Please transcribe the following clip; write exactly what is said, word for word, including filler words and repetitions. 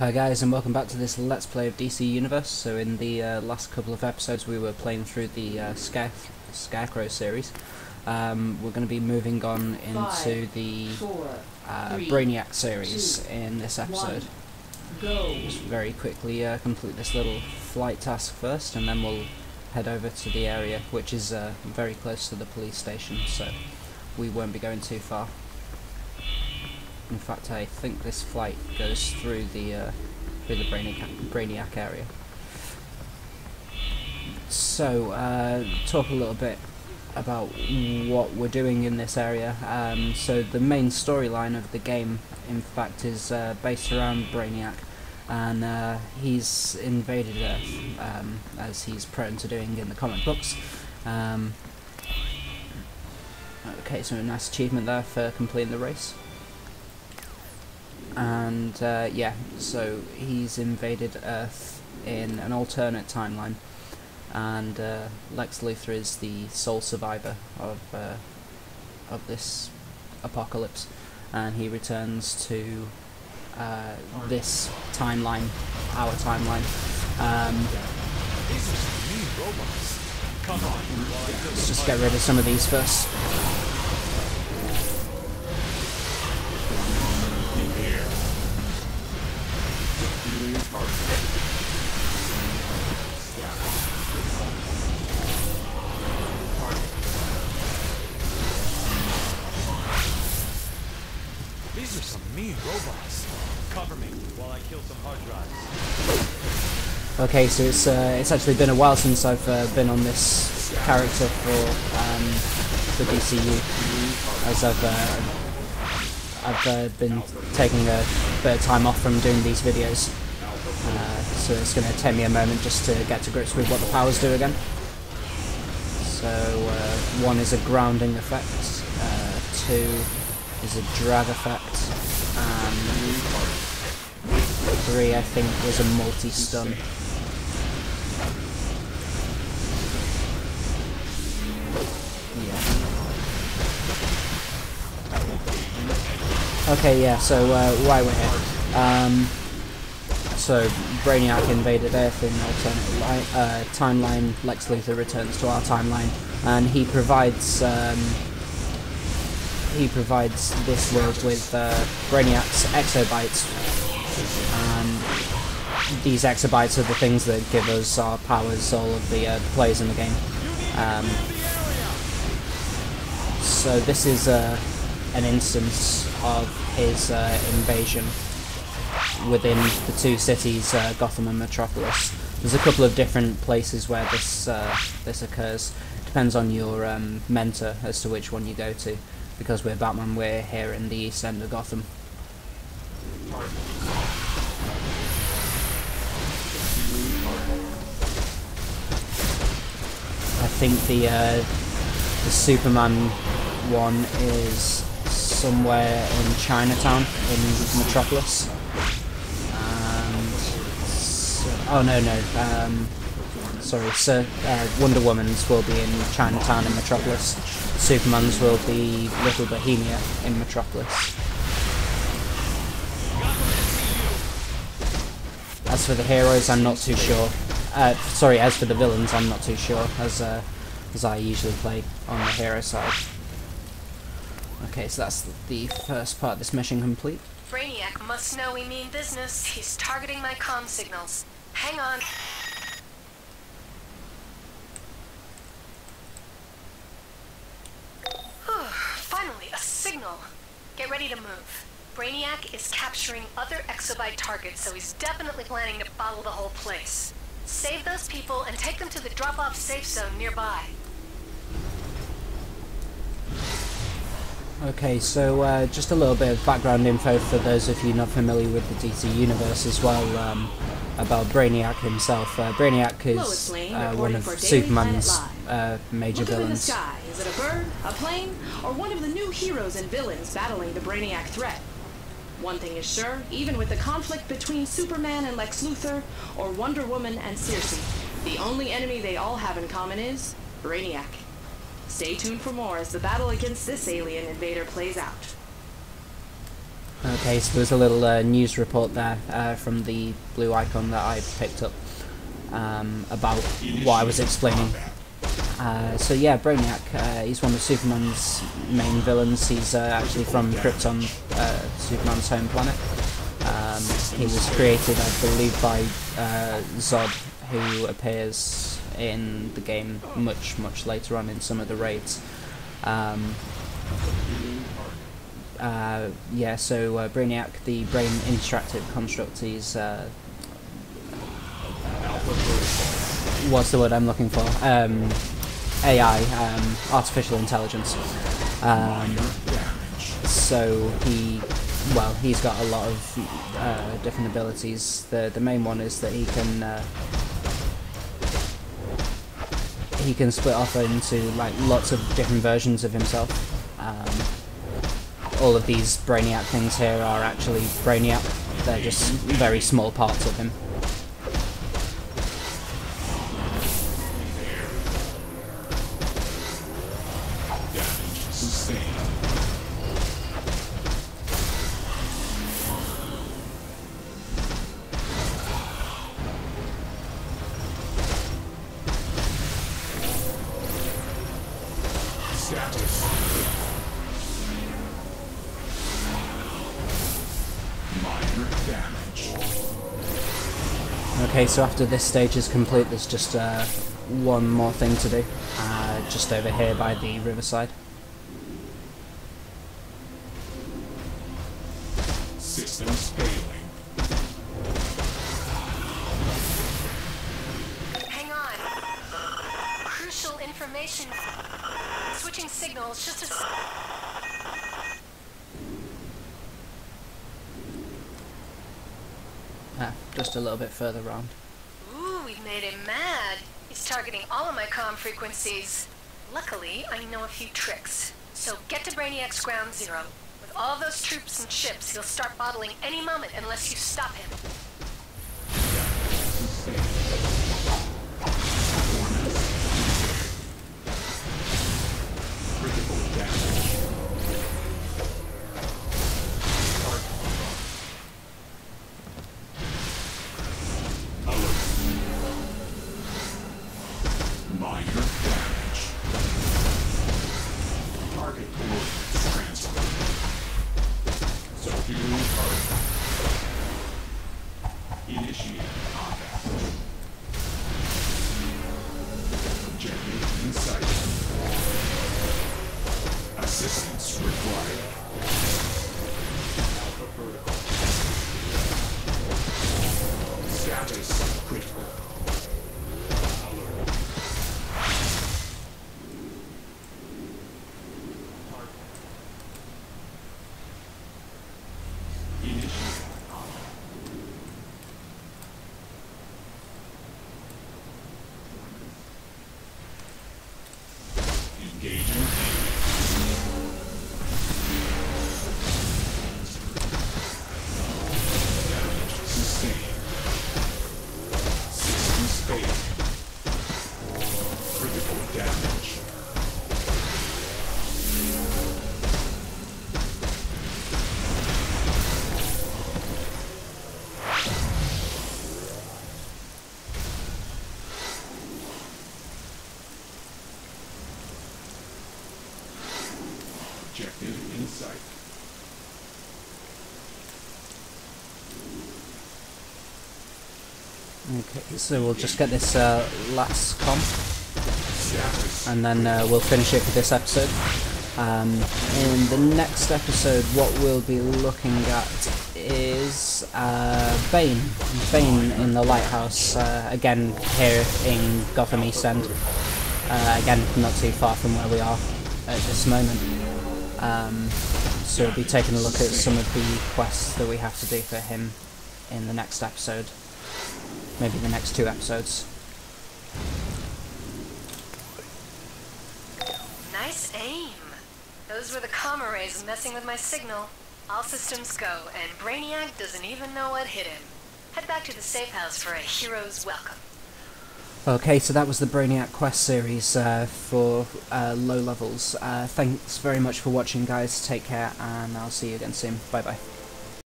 Hi guys, and welcome back to this Let's Play of D C Universe. So in the uh, last couple of episodes we were playing through the uh, Scare Scarecrow series. Um, we're going to be moving on into Five, the four, uh, three, Brainiac series two, in this episode. One, go. Just very quickly uh, complete this little flight task first, and then we'll head over to the area, which is uh, very close to the police station, so we won't be going too far. In fact, I think this flight goes through the uh, through the Brainiac, Brainiac area. So, uh, talk a little bit about what we're doing in this area. Um, so, the main storyline of the game, in fact, is uh, based around Brainiac, and uh, he's invaded Earth, um, as he's prone to doing in the comic books. Um, okay, so a nice achievement there for completing the race. And uh, yeah, so he's invaded Earth in an alternate timeline, and uh, Lex Luthor is the sole survivor of uh, of this apocalypse, and he returns to uh, this timeline, our timeline. Um, let's just get rid of some of these first. These are some mean robots. Cover me while I kill some hard drives. Okay, so it's uh, it's actually been a while since I've uh, been on this character for um, for D C U, as I've uh, I've uh, been taking a bit of time off from doing these videos. Uh, so it's going to take me a moment just to get to grips with what the powers do again. So uh, one is a grounding effect, uh, two is a drag effect, and three I think was a multi-stun. Yeah. Okay, yeah, so uh, why we're here. Um, So, Brainiac invaded Earth in alternate uh, timeline. Lex Luthor returns to our timeline, and he provides um, he provides this world with uh, Brainiac's exobytes. And these exobytes are the things that give us our powers, all of the, uh, the players in the game. Um, so this is uh, an instance of his uh, invasion within the two cities, uh, Gotham and Metropolis. There's a couple of different places where this uh, this occurs. Depends on your um, mentor as to which one you go to. Because we're Batman, we're here in the East End of Gotham. I think the uh, the Superman one is somewhere in Chinatown in Metropolis. Oh no no, um, sorry, so, uh, Wonder Woman's will be in Chinatown in Metropolis, Superman's will be Little Bohemia in Metropolis. As for the heroes, I'm not too sure, uh, sorry, as for the villains I'm not too sure, as, uh, as I usually play on the hero side. Okay, so that's the first part of this mission complete. Brainiac must know we mean business, he's targeting my comm signals. Hang on. Finally, a signal. Get ready to move. Brainiac is capturing other exobyte targets, so he's definitely planning to bottle the whole place. Save those people and take them to the drop-off safe zone nearby. Okay, so uh, just a little bit of background info for those of you not familiar with the D C Universe as well, um, about Brainiac himself. Uh, Brainiac is uh, one of Superman's uh, major Look villains. In the sky. Is it a bird, a plane, or one of the new heroes and villains battling the Brainiac threat? One thing is sure, even with the conflict between Superman and Lex Luthor, or Wonder Woman and Cersei, the only enemy they all have in common is Brainiac. Stay tuned for more as the battle against this alien invader plays out. Okay, so there's a little uh, news report there uh, from the blue icon that I picked up um, about what I was explaining. Uh, so yeah, Brainiac, uh, he's one of Superman's main villains. He's uh, actually from Krypton, uh, Superman's home planet. Um, he was created, I believe, by uh, Zod, who appears in the game much, much later on in some of the raids. Um, uh, yeah, so uh, Brainiac, the brain interactive construct, he's... Uh, uh, what's the word I'm looking for? Um, A I, um, artificial intelligence. Um, so he... Well, he's got a lot of uh, different abilities. The the main one is that he can uh, he can split off into like lots of different versions of himself. Um, all of these Brainiac things here are actually Brainiac. They're just very small parts of him. Okay, so after this stage is complete, there's just uh, one more thing to do, uh, just over here by the riverside. Systems failing. Hang on. Crucial information. Switching signals just as... Ah, just a little bit further round. Ooh, we've made him mad. He's targeting all of my comm frequencies. Luckily, I know a few tricks. So get to Brainiac's Ground Zero. With all those troops and ships, he'll start bottling any moment unless you stop him. Okay, so we'll just get this uh, last comp, and then uh, we'll finish it for this episode. Um, in the next episode, what we'll be looking at is uh, Bane. Bane in the lighthouse, uh, again here in Gotham East End. Uh, again, not too far from where we are at this moment. Um, so we'll be taking a look at some of the quests that we have to do for him in the next episode. Maybe the next two episodes. Nice aim! Those were the comm arrays messing with my signal. All systems go, and Brainiac doesn't even know what hit him. Head back to the safe house for a hero's welcome. Okay, so that was the Brainiac quest series uh, for uh, low levels. Uh, thanks very much for watching, guys. Take care, and I'll see you again soon. Bye-bye.